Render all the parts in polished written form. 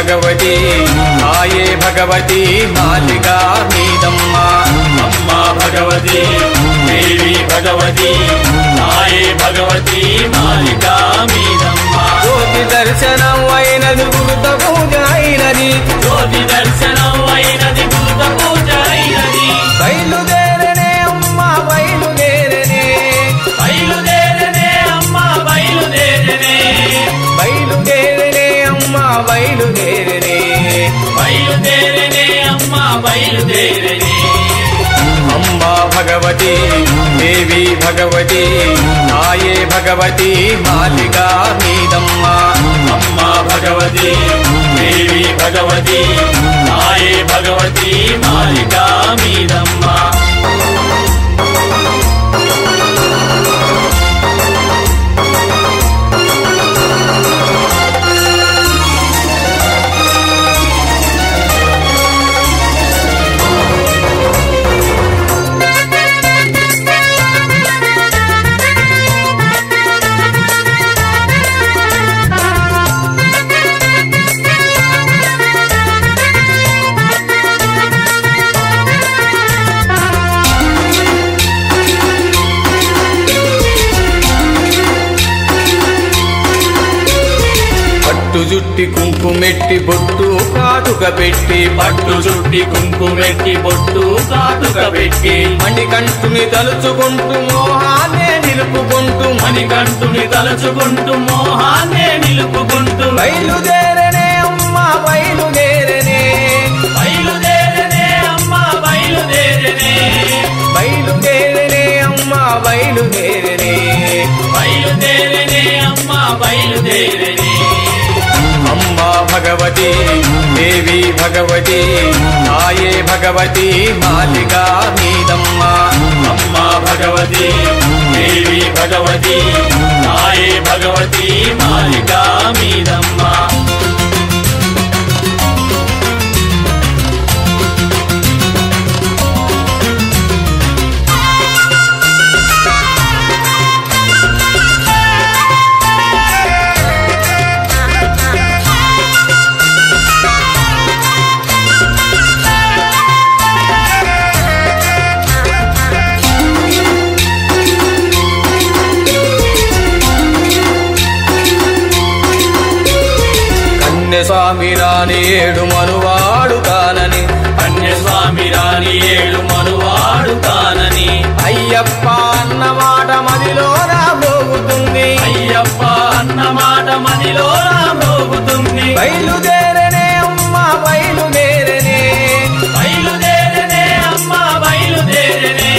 భగవతి ఆయే భగవతి మాలికా నీదమ్మ అమ్మ భగవతి దేవి భగవతి ఆయే భగవతి మాలికా నీదమ్మ జ్యోతి దర్శనం అయినది భూత పూజ అయినది జ్యోతి దర్శనం అయినది భూత పూజ అయినది బయలుదేరనే అమ్మ బయలుదేరనే బయలుదేరనే అమ్మ బయలుదేరనే బయలుదేరనే అమ్మ బయలుదేరనే బయలుదేరనే అమ్మ బయలుదేరనే అమ్మ భగవతి దేవి భగవతి ఆయే భగవతి మాలికా నీదమ్మ అమ్మ భగవతి దేవి భగవతి ఆయే భగవతి మాలికా నీదమ్మ జుట్టి కుంకుమెట్టి బొట్టు కాటుక పెట్టి పట్టు జుట్టి కుంకుమెట్టి బొట్టు కాటుక పెట్టి మణికంఠుని తలుచుకుంటూ మోహాన్నే నిలుపుకుంటూ మణికంఠుని తలుచుకుంటూ మోహాన్నే నిలుపుకుంటూ బయలుదేరనే అమ్మ బయలుదేరనే బయలుదేరనే అమ్మ బయలుదేరనే బయలుదేరనే అమ్మ బయలుదేరనే బయలుదేరనే అమ్మ బయలుదేరనే అమ్మా భగవతి దేవి భగవతి ఆయే భగవతి మాలికా నీదమ్మ అమ్మా భగవతి దేవి భగవతి ఆయే భగవతి మాలికా నీదమ్మ స్వామి రాని ఏడు మనువాడు కానని కన్యస్వామి రాని ఏడు మనువాడు కానని అయ్యప్ప అన్నమాట మదిలో రాబోగుతుంది అయ్యప్ప అన్నమాట మదిలో రాబోగుతుంది బయలుదేరనే అమ్మ బయలుదేరనే బయలుదేరనే అమ్మ బయలుదేరనే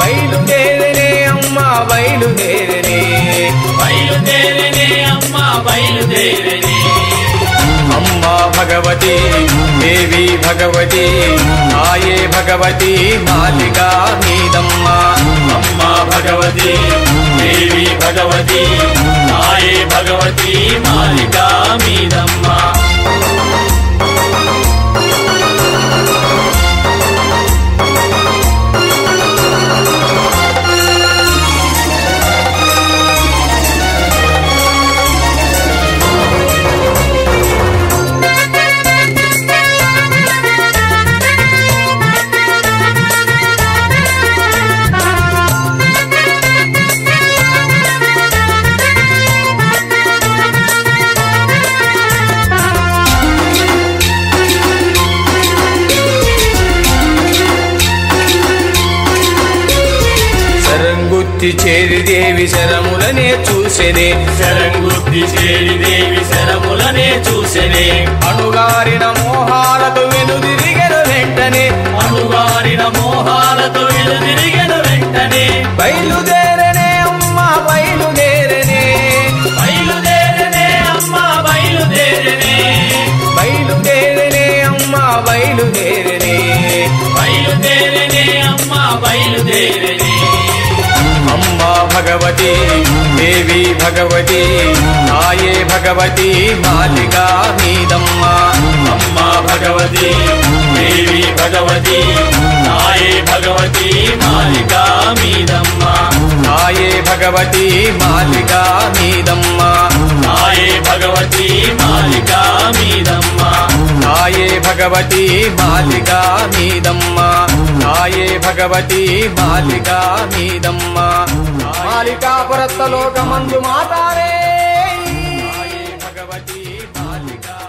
బయలుదేరనే అమ్మ బయలుదేరనే బయలుదేరనే అమ్మ బయలుదేరనే అమ్మా భగవతి దేవి భగవతి ఆయే భగవతి మాలికా నీదమ్మ అమ్మా భగవతి దేవి భగవతి ఆయే భగవతి మాలికా నీదమ్మ చేరి దేవి శరములనే చూసెనే శరంగుద్ది చేరి దేవి శరములనే చూసెనే అణుగారిన మోహాలకు వెనుదిరిగెను వెంటనే అణుగారిన మోహాలకు వెనుదిరిగెను వెంటనే బయలుదేరనే అమ్మ బయలుదేరనే బయలుదేరనే అమ్మ బయలుదేరనే బయలుదేరనే అమ్మ బయలుదేరనే బయలుదేరనే అమ్మ బయలుదేరనే అమ్మా భగవతి దేవి భగవతి ఆయే భగవతి మాలికా నీదమ్మ అమ్మా భగవతి దేవి భగవతి ఆయే భగవతి మాలికా నీదమ్మ ఆయే భగవతి మాలికా నీదమ్మ ఆయే భగవతి మాలికా నీదమ్మ తాయే భగవతి బాలికా మీదమ్మ తాయే భగవతి బాలికా మీదమ్మ బాలికా పరత్త లోకమందు మాతావే తాయే భగవతి బాలికా